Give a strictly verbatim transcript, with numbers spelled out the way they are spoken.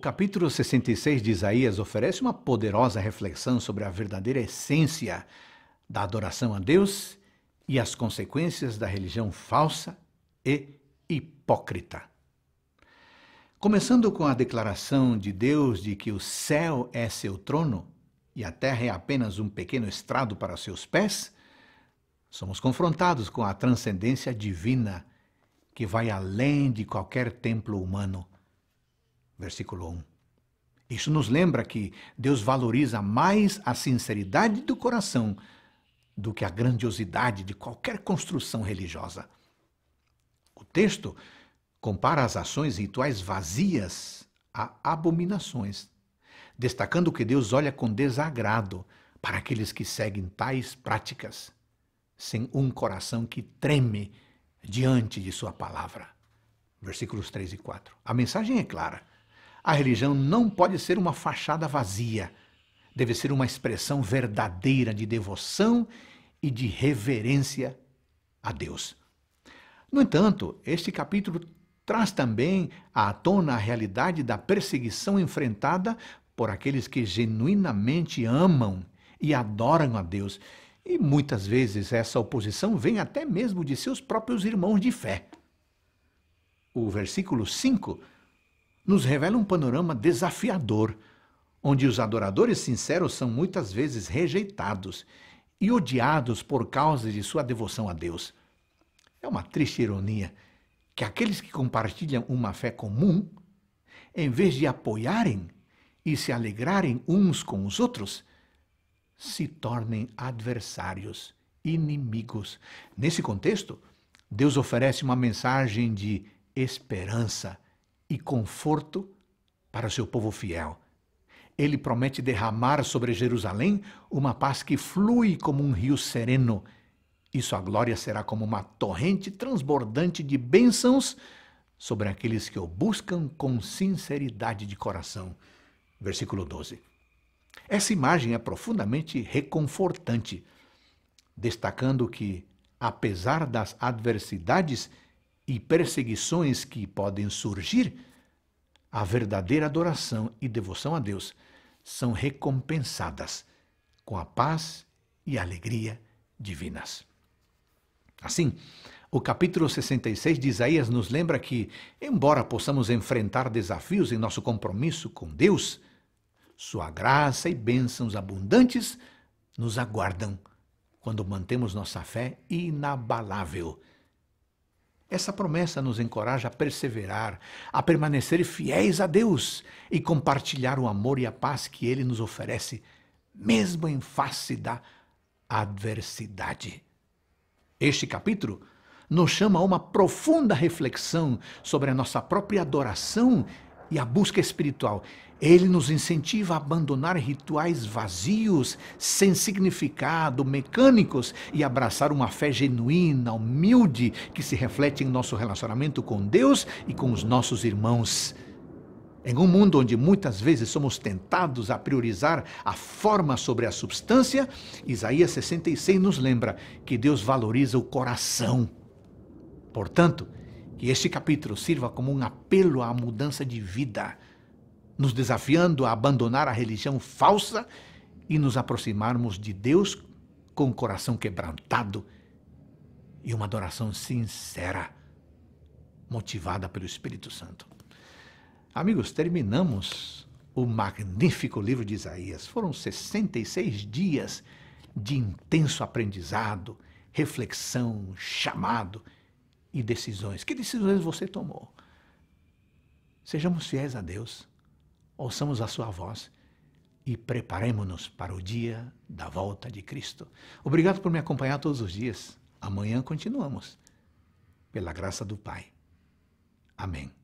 capítulo sessenta e seis de Isaías oferece uma poderosa reflexão sobre a verdadeira essência da adoração a Deus e as consequências da religião falsa e hipócrita. Começando com a declaração de Deus de que o céu é seu trono e a terra é apenas um pequeno estrado para seus pés, somos confrontados com a transcendência divina que vai além de qualquer templo humano. Versículo um. Isso nos lembra que Deus valoriza mais a sinceridade do coração do que a grandiosidade de qualquer construção religiosa. O texto compara as ações rituais vazias a abominações, destacando que Deus olha com desagrado para aqueles que seguem tais práticas, sem um coração que treme diante de sua palavra. Versículos três e quatro. A mensagem é clara. A religião não pode ser uma fachada vazia. Deve ser uma expressão verdadeira de devoção e de reverência a Deus. No entanto, este capítulo traz também à tona a realidade da perseguição enfrentada por aqueles que genuinamente amam e adoram a Deus. E muitas vezes essa oposição vem até mesmo de seus próprios irmãos de fé. O versículo cinco nos revela um panorama desafiador, onde os adoradores sinceros são muitas vezes rejeitados e odiados por causa de sua devoção a Deus. É uma triste ironia que aqueles que compartilham uma fé comum, em vez de apoiarem e se alegrarem uns com os outros, se tornem adversários, inimigos. Nesse contexto, Deus oferece uma mensagem de esperança e conforto para o seu povo fiel. Ele promete derramar sobre Jerusalém uma paz que flui como um rio sereno, e sua glória será como uma torrente transbordante de bênçãos sobre aqueles que o buscam com sinceridade de coração. Versículo doze. Essa imagem é profundamente reconfortante, destacando que, apesar das adversidades e perseguições que podem surgir, a verdadeira adoração e devoção a Deus são recompensadas com a paz e a alegria divinas. Assim, o capítulo sessenta e seis de Isaías nos lembra que, embora possamos enfrentar desafios em nosso compromisso com Deus, sua graça e bênçãos abundantes nos aguardam quando mantemos nossa fé inabalável. Essa promessa nos encoraja a perseverar, a permanecer fiéis a Deus e compartilhar o amor e a paz que Ele nos oferece, mesmo em face da adversidade. Este capítulo nos chama a uma profunda reflexão sobre a nossa própria adoração e a busca espiritual. Ele nos incentiva a abandonar rituais vazios, sem significado, mecânicos, e abraçar uma fé genuína, humilde, que se reflete em nosso relacionamento com Deus e com os nossos irmãos. Em um mundo onde muitas vezes somos tentados a priorizar a forma sobre a substância, Isaías sessenta e seis nos lembra que Deus valoriza o coração. Portanto, que este capítulo sirva como um apelo à mudança de vida, nos desafiando a abandonar a religião falsa e nos aproximarmos de Deus com o coração quebrantado e uma adoração sincera, motivada pelo Espírito Santo. Amigos, terminamos o magnífico livro de Isaías. Foram sessenta e seis dias de intenso aprendizado, reflexão, chamado e decisões. Que decisões você tomou? Sejamos fiéis a Deus, ouçamos a sua voz e preparemos-nos para o dia da volta de Cristo. Obrigado por me acompanhar todos os dias. Amanhã continuamos. Pela graça do Pai. Amém.